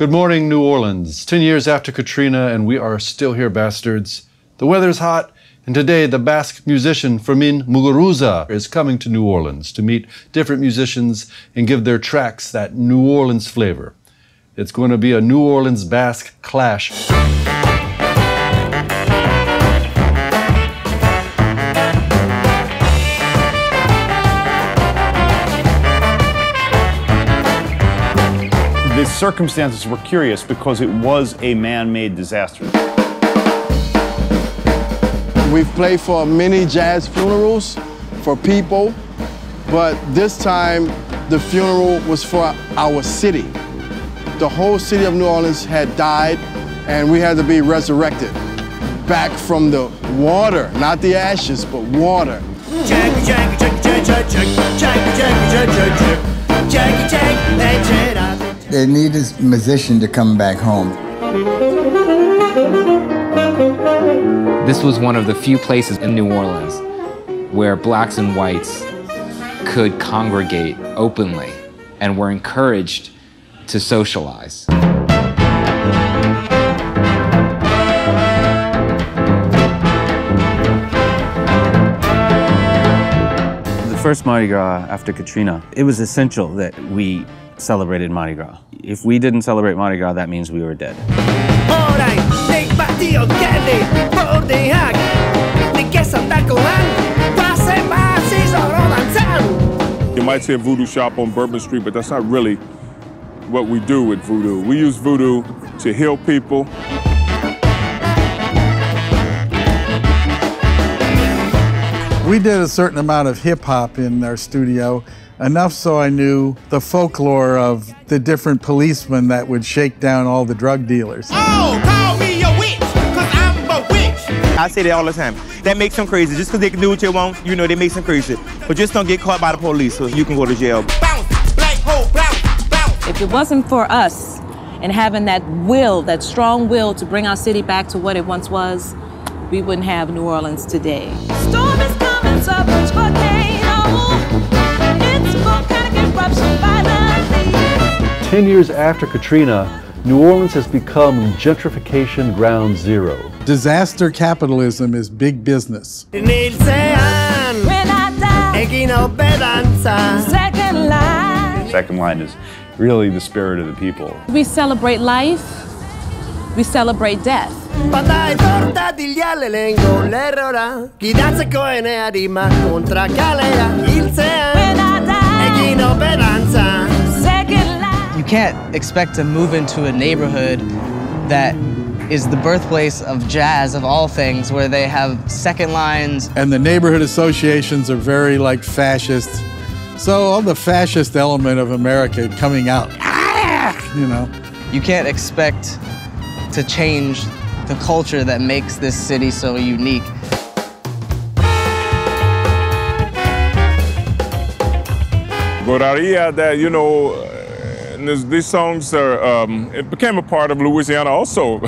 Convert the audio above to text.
Good morning, New Orleans. 10 years after Katrina, and we are still here, bastards. The weather's hot, and today the Basque musician Fermin Muguruza is coming to New Orleans to meet different musicians and give their tracks that New Orleans flavor. It's going to be a New Orleans Basque clash. The circumstances were curious because it was a man-made disaster. We've played for many jazz funerals for people, but this time the funeral was for our city. The whole city of New Orleans had died, and we had to be resurrected back from the water, not the ashes, but water. They need this musician to come back home. This was one of the few places in New Orleans where blacks and whites could congregate openly and were encouraged to socialize. The first Mardi Gras after Katrina, it was essential that we celebrated Mardi Gras. If we didn't celebrate Mardi Gras, that means we were dead. You might say voodoo shop on Bourbon Street, but that's not really what we do with voodoo. We use voodoo to heal people. We did a certain amount of hip-hop in our studio, enough so I knew the folklore of the different policemen that would shake down all the drug dealers. Oh, call me a witch, 'cause I'm a witch. I say that all the time. That makes them crazy. Just 'cause they can do what they want, you know, they make them crazy. But just don't get caught by the police, so you can go to jail. If it wasn't for us and having that will, that strong will to bring our city back to what it once was, we wouldn't have New Orleans today. Storm is coming, so much volcano. 10 years after Katrina, New Orleans has become gentrification ground zero. Disaster capitalism is big business. Second line is really the spirit of the people. We celebrate life, we celebrate death. You can't expect to move into a neighborhood that is the birthplace of jazz, of all things, where they have second lines. And the neighborhood associations are very, like, fascist. So all the fascist element of America coming out, you know. You can't expect to change the culture that makes this city so unique. Guararia, that, you know, these songs are, it became a part of Louisiana also.